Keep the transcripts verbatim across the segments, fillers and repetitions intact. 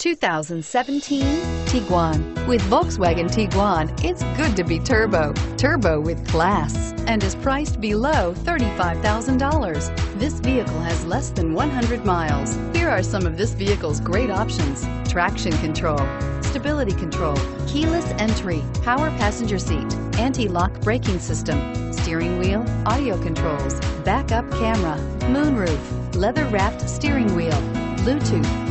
two thousand seventeen Tiguan. With Volkswagen Tiguan, it's good to be turbo. Turbo with class, and is priced below thirty-five thousand dollars. This vehicle has less than one hundred miles. Here are some of this vehicle's great options: traction control, stability control, keyless entry, power passenger seat, anti-lock braking system, steering wheel audio controls, backup camera, moonroof, leather-wrapped steering wheel, Bluetooth.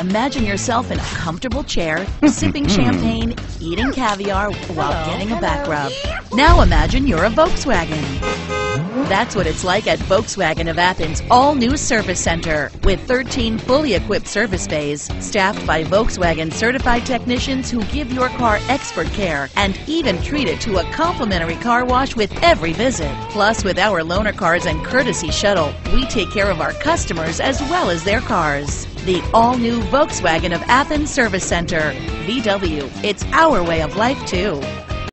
Imagine yourself in a comfortable chair, sipping champagne, eating caviar while hello, getting a back rub. Now imagine you're a Volkswagen. That's what it's like at Volkswagen of Athens' all-new service center. With thirteen fully equipped service bays, staffed by Volkswagen certified technicians who give your car expert care and even treat it to a complimentary car wash with every visit. Plus, with our loaner cars and courtesy shuttle, we take care of our customers as well as their cars. The all-new Volkswagen of Athens service center. V W, it's our way of life too.